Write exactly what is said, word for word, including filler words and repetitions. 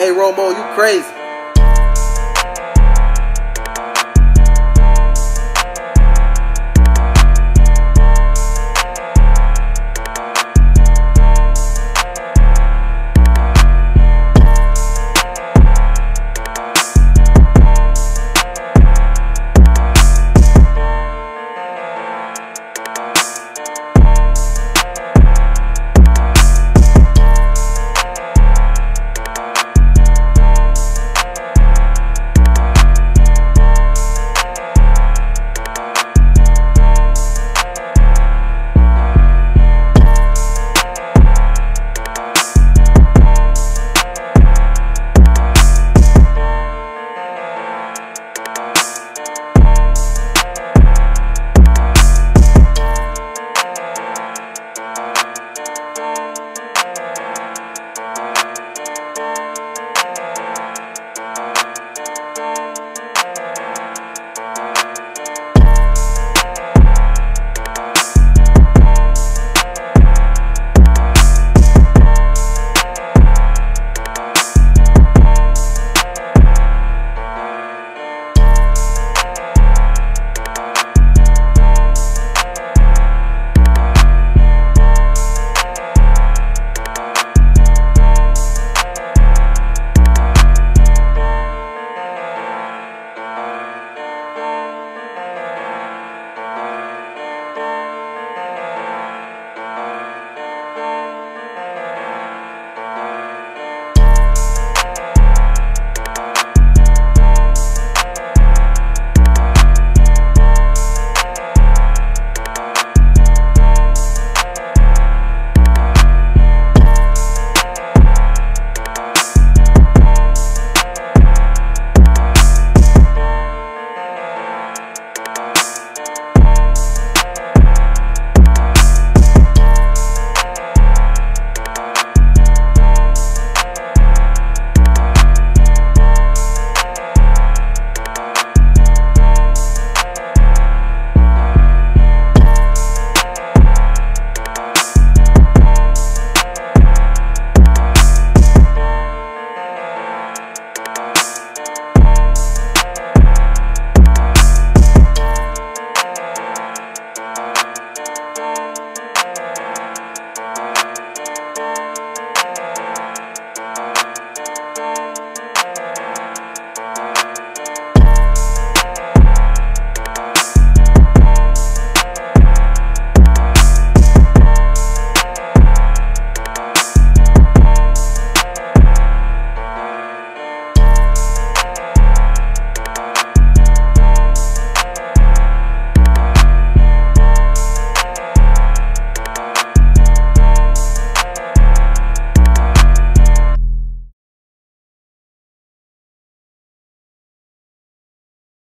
Hey Romo, you crazy.